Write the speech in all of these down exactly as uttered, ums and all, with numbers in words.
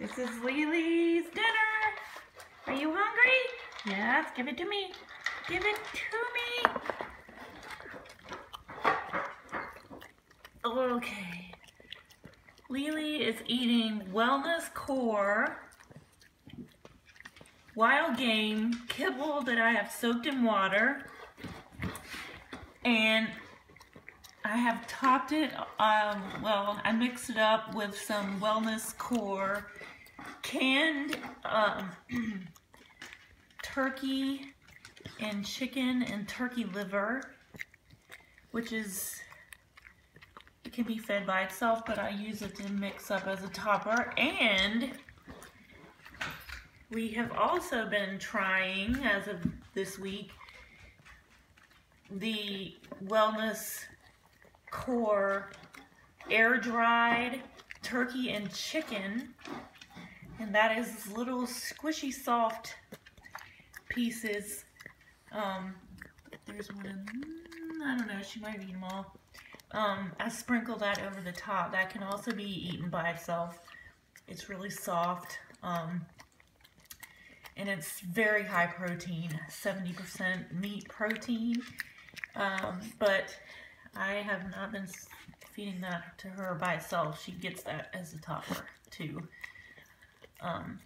This is Lily's dinner. Are you hungry? Yes, give it to me. Give it to me. Okay, Lily is eating Wellness Core wild game kibble that I have soaked in water, and I have topped it, um, well, I mixed it up with some Wellness Core canned um, turkey and chicken and turkey liver, which is it can be fed by itself, but I use it to mix up as a topper. And we have also been trying, as of this week, the Wellness Core air-dried turkey and chicken. And that is little squishy soft pieces. Um, there's one, I don't know, she might eat them all. Um, I sprinkle that over the top. That can also be eaten by itself. It's really soft, um, and it's very high protein, seventy percent meat protein, um, but I have not been feeding that to her by itself. She gets that as a topper too. Um,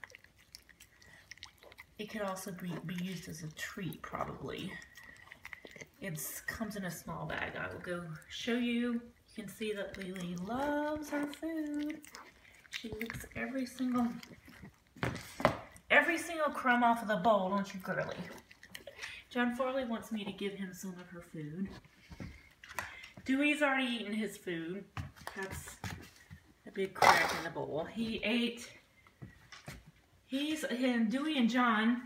it could also be, be used as a treat probably. It comes in a small bag. I will go show you. You can see that Lily loves her food. She licks every single, every single crumb off of the bowl, don't you, girly? Jon Farleigh wants me to give him some of her food. Dewey's already eaten his food. That's a big crack in the bowl. He ate, he's, and Dewey and John,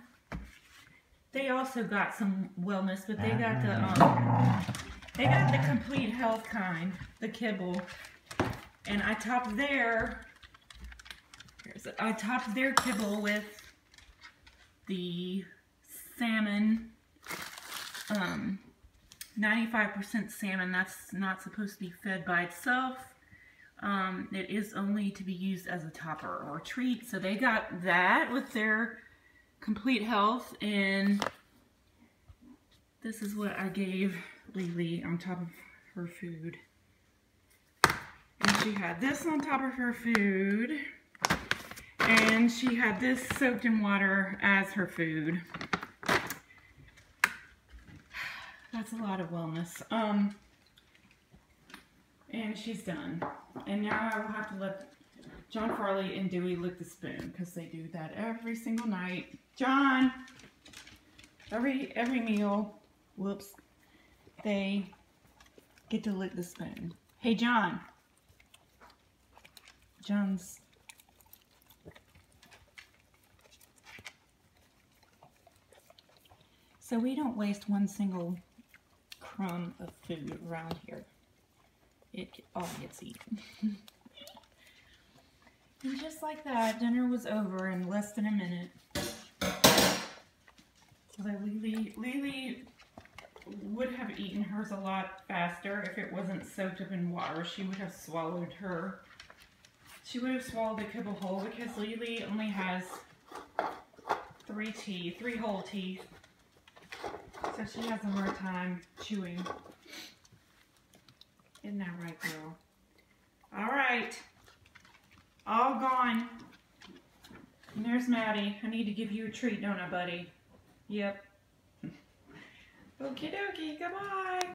they also got some wellness, but they got the um, they got the complete health kind, the kibble, and I topped their here's it, I topped their kibble with the salmon, um, ninety-five percent salmon. That's not supposed to be fed by itself. Um, it is only to be used as a topper or a treat. So they got that with their complete health, and this is what I gave Lily on top of her food. And she had this on top of her food, and she had this soaked in water as her food. That's a lot of wellness. Um, and she's done. And now I will have to let Jon Farleigh and Dewey lick the spoon, because they do that every single night. John, every every meal, whoops, they get to lick the spoon. Hey, John. John's. So we don't waste one single crumb of food around here. It all gets eaten. And just like that, dinner was over in less than a minute. Although Lily, Lily would have eaten hers a lot faster if it wasn't soaked up in water. She would have swallowed her. She would have swallowed the kibble whole, because Lily only has three teeth, three whole teeth. So she has a hard time chewing. Isn't that right, girl? All right. All gone. And there's Maddie. I need to give you a treat, don't I, buddy? Yep. Okie dokie. Goodbye.